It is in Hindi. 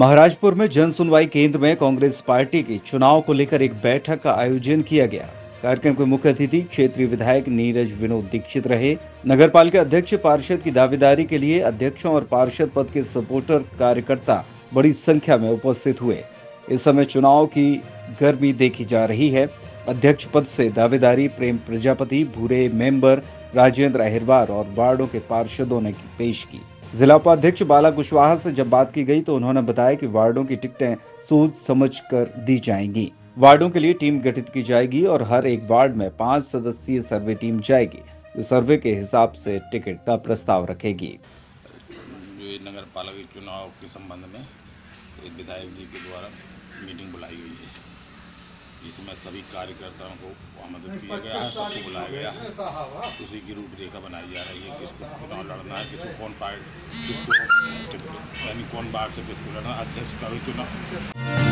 महाराजपुर में जन सुनवाई केंद्र में कांग्रेस पार्टी के चुनाव को लेकर एक बैठक का आयोजन किया गया। कार्यक्रम के मुख्य अतिथि क्षेत्रीय विधायक नीरज विनोद दीक्षित रहे। नगरपालिका अध्यक्ष पार्षद की दावेदारी के लिए अध्यक्षों और पार्षद पद के सपोर्टर कार्यकर्ता बड़ी संख्या में उपस्थित हुए। इस समय चुनाव की गर्मी देखी जा रही है। अध्यक्ष पद से दावेदारी प्रेम प्रजापति, भूरे मेंबर राजेंद्र अहिरवार और वार्डों के पार्षदों ने पेश की। जिला उपाध्यक्ष बाला कुशवाहा से जब बात की गई तो उन्होंने बताया कि वार्डों की टिकटें सोच समझकर दी जाएंगी। वार्डों के लिए टीम गठित की जाएगी और हर एक वार्ड में 5 सदस्यीय सर्वे टीम जाएगी, जो सर्वे के हिसाब से टिकट का प्रस्ताव रखेगी। नगर पालिका चुनाव के संबंध में विधायक जी के द्वारा मीटिंग बुलाई गई है, जिसमें सभी कार्यकर्ताओं को आमंत्रित किया गया है, सबको बुलाया गया है। उसी की रूपरेखा बनाई जा रही है, किसको चुनाव लड़ना है, किसको कौन पार्टी, किसको यानी कौन वार्ड से किसको लड़ना, अध्यक्ष का भी चुनाव।